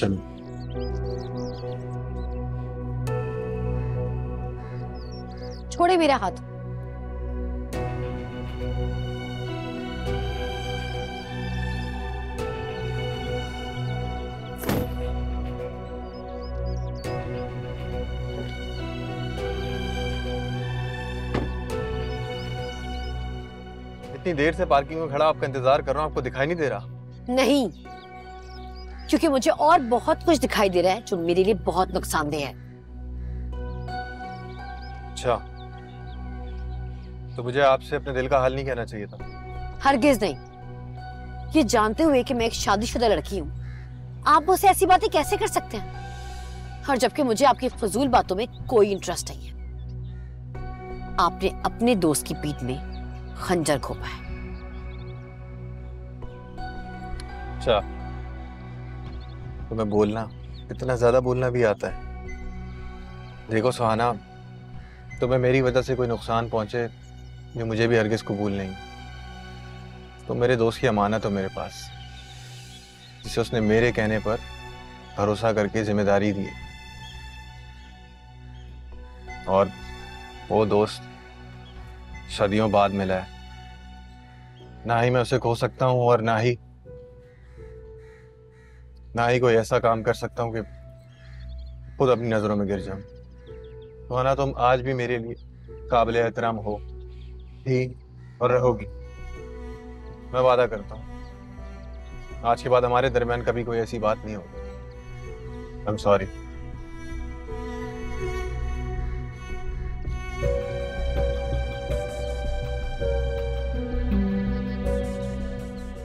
चलो। छोड़े मेरा हाथ। इतनी देर से पार्किंग में खड़ा आपका इंतजार कर रहा हूं, आपको दिखाई नहीं दे रहा? नहीं, क्योंकि मुझे और बहुत कुछ दिखाई दे रहा है जो मेरे लिए बहुत नुकसानदेह है। अच्छा, तो मुझे आपसे अपने दिल का हाल नहीं कहना चाहिए था। हरगिज नहीं। ये जानते हुए कि मैं एक शादीशुदा लड़की हूँ, आप मुझसे ऐसी बातें कैसे कर सकते हैं? और जबकि मुझे आपकी फजूल बातों में कोई इंटरेस्ट नहीं है। आपने अपने दोस्त की पीठ में खंजर घोंपा है। अच्छा, तुम्हें बोलना, इतना ज्यादा बोलना भी आता है? देखो सुहाना, तुम्हें मेरी वजह से कोई नुकसान पहुंचे ये मुझे भी हरगिज कबूल नहीं। तो मेरे दोस्त की अमानत हो मेरे पास, जिसे उसने मेरे कहने पर भरोसा करके जिम्मेदारी दी। और वो दोस्त सदियों बाद मिला है, ना ही मैं उसे खो सकता हूं और ना ही कोई ऐसा काम कर सकता हूं कि खुद अपनी नजरों में गिर जाऊं। तो ना तुम आज भी मेरे लिए काबिल एहतराम हो थी और रहोगी। मैं वादा करता हूं आज के बाद हमारे दरमियान कभी कोई ऐसी बात नहीं होगी। I am sorry.